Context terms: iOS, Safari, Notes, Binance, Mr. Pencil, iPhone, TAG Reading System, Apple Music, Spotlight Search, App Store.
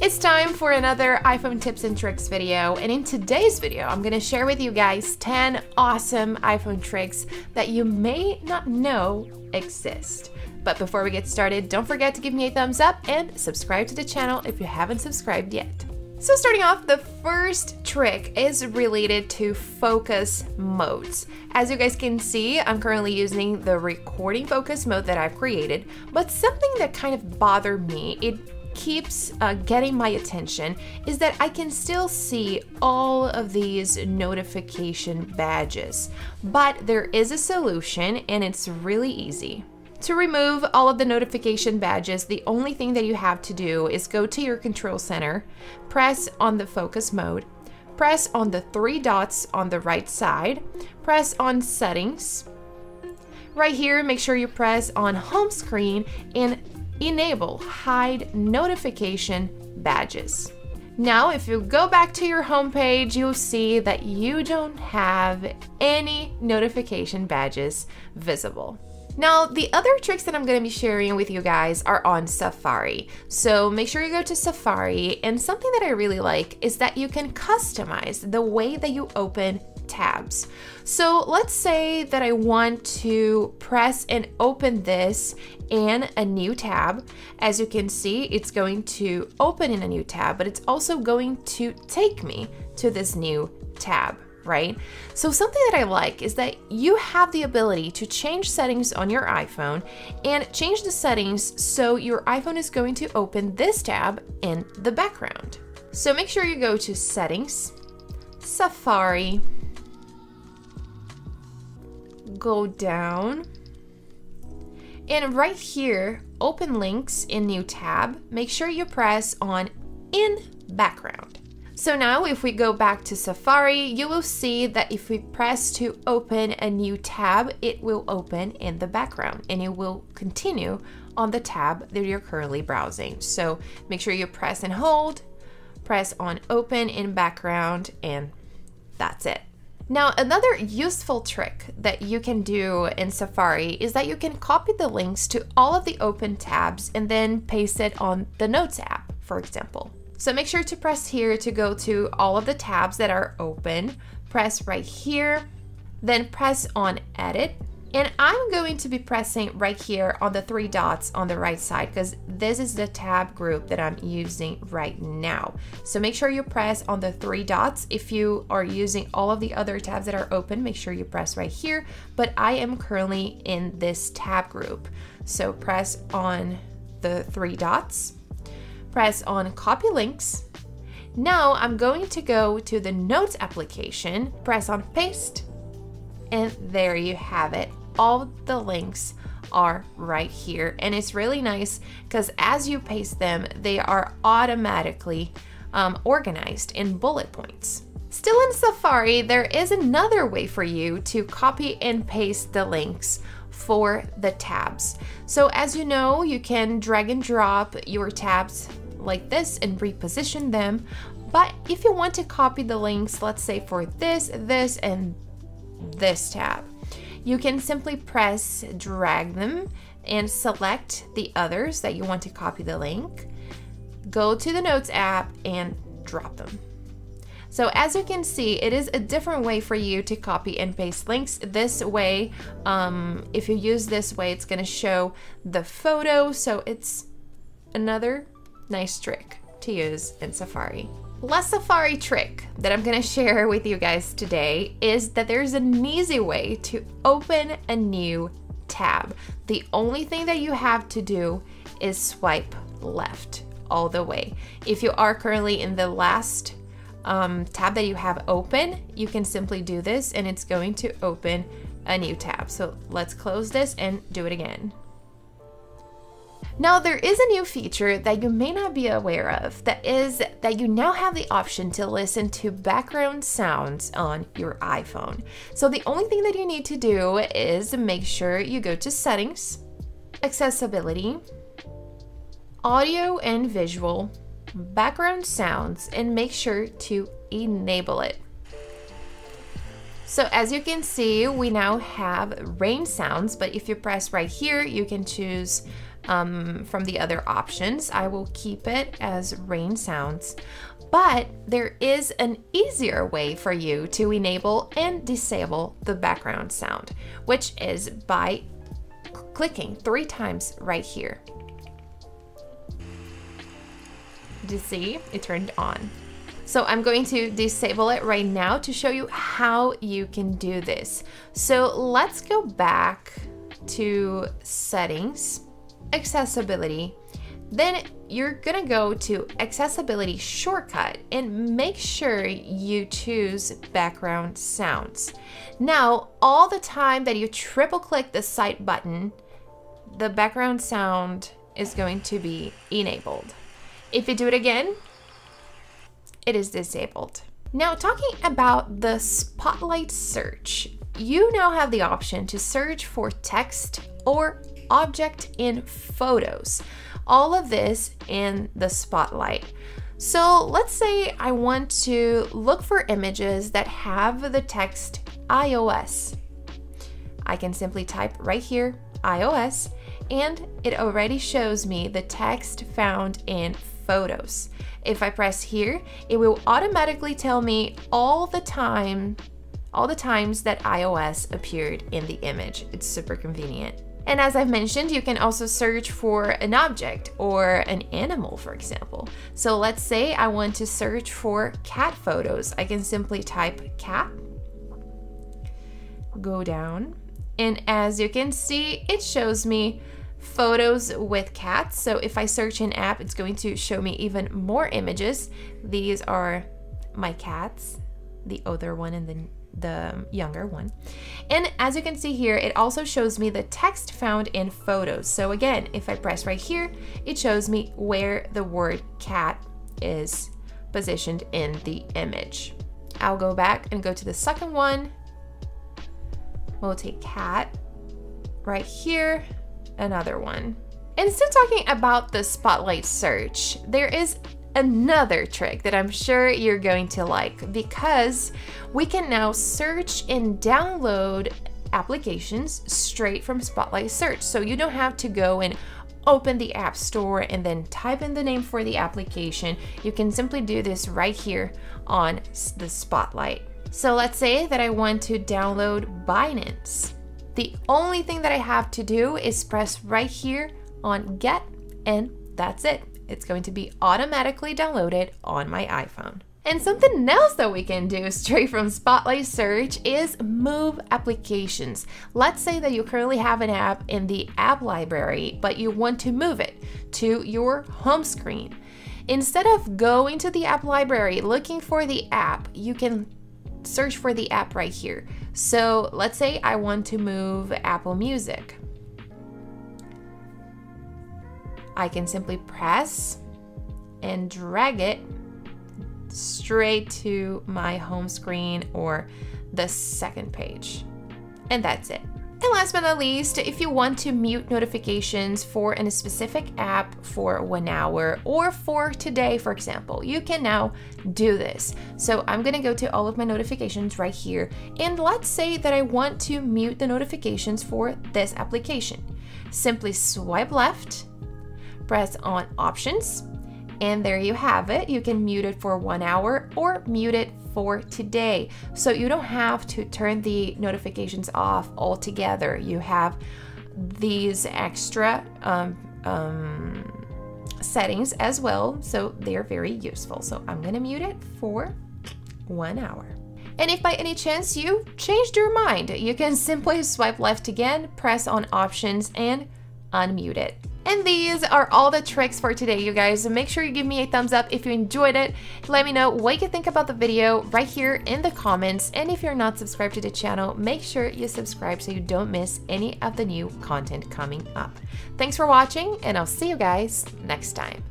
It's time for another iPhone tips and tricks video, and in today's video I'm gonna share with you guys 10 awesome iPhone tricks that you may not know exist. But before we get started, don't forget to give me a thumbs up and subscribe to the channel if you haven't subscribed yet. So starting off, the first trick is related to focus modes. As you guys can see, I'm currently using the recording focus mode that I've created, but something that kind of bothered me, it keeps getting my attention, is that I can still see all of these notification badges. But there is a solution, and it's really easy. To remove all of the notification badges, the only thing that you have to do is go to your control center, press on the focus mode, press on the three dots on the right side, press on settings. Right here, make sure you press on home screen and enable hide notification badges. Now, if you go back to your home page, you'll see that you don't have any notification badges visible. Now, the other tricks that I'm going to be sharing with you guys are on Safari. So make sure you go to Safari, and something that I really like is that you can customize the way that you open tabs. So let's say that I want to press and open this in a new tab. As you can see, it's going to open in a new tab, but it's also going to take me to this new tab, right? So something that I like is that you have the ability to change settings on your iPhone and change the settings so your iPhone is going to open this tab in the background. So make sure you go to Settings, Safari, go down, and right here, Open Links in New Tab, make sure you press on In Background. So now if we go back to Safari, you will see that if we press to open a new tab, it will open in the background and it will continue on the tab that you're currently browsing. So make sure you press and hold, press on open in background, and that's it. Now, another useful trick that you can do in Safari is that you can copy the links to all of the open tabs and then paste it on the Notes app, for example. So make sure to press here to go to all of the tabs that are open, press right here, then press on edit. And I'm going to be pressing right here on the three dots on the right side because this is the tab group that I'm using right now. So make sure you press on the three dots. If you are using all of the other tabs that are open, make sure you press right here, but I am currently in this tab group. So press on the three dots, press on copy links. Now I'm going to go to the Notes application, press on paste, and there you have it. All the links are right here, and it's really nice because as you paste them, they are automatically organized in bullet points. Still in Safari, there is another way for you to copy and paste the links for the tabs. So as you know, you can drag and drop your tabs like this and reposition them. But if you want to copy the links, let's say for this, this, and this tab, you can simply press drag them and select the others that you want to copy the link, go to the Notes app and drop them. So as you can see, it is a different way for you to copy and paste links. This way, if you use this way, it's going to show the photo, so it's another nice trick to use in Safari. Last Safari trick that I'm going to share with you guys today is that there's an easy way to open a new tab. The only thing that you have to do is swipe left all the way. If you are currently in the last tab that you have open, you can simply do this and it's going to open a new tab. So let's close this and do it again. Now, there is a new feature that you may not be aware of, that is that you now have the option to listen to background sounds on your iPhone. So the only thing that you need to do is make sure you go to Settings, Accessibility, Audio and Visual, Background Sounds, and make sure to enable it. So as you can see, we now have rain sounds, but if you press right here, you can choose from the other options. I will keep it as rain sounds, but there is an easier way for you to enable and disable the background sound, which is by clicking 3 times right here. Do you see? It turned on. So I'm going to disable it right now to show you how you can do this. So let's go back to settings, accessibility. Then you're gonna go to accessibility shortcut and make sure you choose background sounds. Now, all the time that you triple click the side button, the background sound is going to be enabled. If you do it again, it is disabled. Now, talking about the Spotlight Search, you now have the option to search for text or object in photos. All of this in the Spotlight. So let's say I want to look for images that have the text iOS. I can simply type right here, iOS, and it already shows me the text found in photos. If I press here, it will automatically tell me all the times that iOS appeared in the image. It's super convenient. And as I've mentioned, you can also search for an object or an animal, for example. So let's say I want to search for cat photos. I can simply type cat, go down, and as you can see, it shows me photos with cats. So if I search an app, it's going to show me even more images. These are my cats, the older one and the younger one. And as you can see here, it also shows me the text found in photos. So again, if I press right here, it shows me where the word cat is positioned in the image. I'll go back and go to the second one. We'll take cat right here, another one. And still talking about the Spotlight Search, there is another trick that I'm sure you're going to like, because we can now search and download applications straight from Spotlight Search. So you don't have to go and open the App Store and then type in the name for the application. You can simply do this right here on the Spotlight. So let's say that I want to download Binance. The only thing that I have to do is press right here on Get, and that's it. It's going to be automatically downloaded on my iPhone. And something else that we can do straight from Spotlight Search is move applications. Let's say that you currently have an app in the app library, but you want to move it to your home screen. Instead of going to the app library looking for the app, you can search for the app right here. So let's say I want to move Apple Music. I can simply press and drag it straight to my home screen or the second page. And that's it. And last but not least, if you want to mute notifications for a specific app for 1 hour or for today, for example, you can now do this. So I'm gonna go to all of my notifications right here. And let's say that I want to mute the notifications for this application. Simply swipe left, press on options, and there you have it. You can mute it for 1 hour or mute it for today. So you don't have to turn the notifications off altogether. You have these extra settings as well. So they're very useful. So I'm gonna mute it for 1 hour. And if by any chance you changed your mind, you can simply swipe left again, press on options, and unmute it. And these are all the tricks for today, you guys. So make sure you give me a thumbs up if you enjoyed it. Let me know what you think about the video right here in the comments. And if you're not subscribed to the channel, make sure you subscribe so you don't miss any of the new content coming up. Thanks for watching, and I'll see you guys next time.